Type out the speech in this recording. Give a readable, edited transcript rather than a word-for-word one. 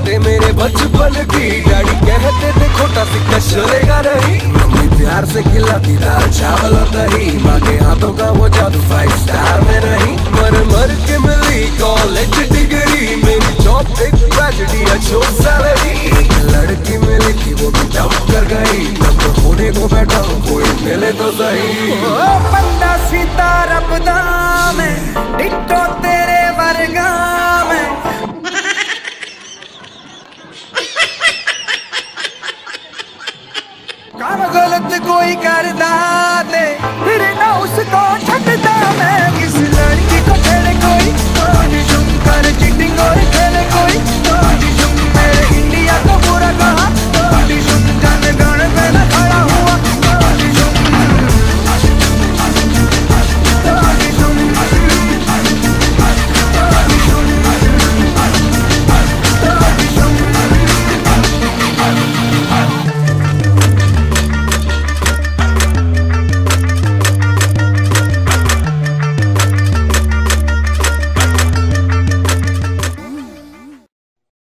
यादें मेरे बचपन की। डैडी कहते थे छोटा सिक्का चलेगा नहीं, मम्मी प्यार से खिलाती दाल चावल और दही। माँ के हाथ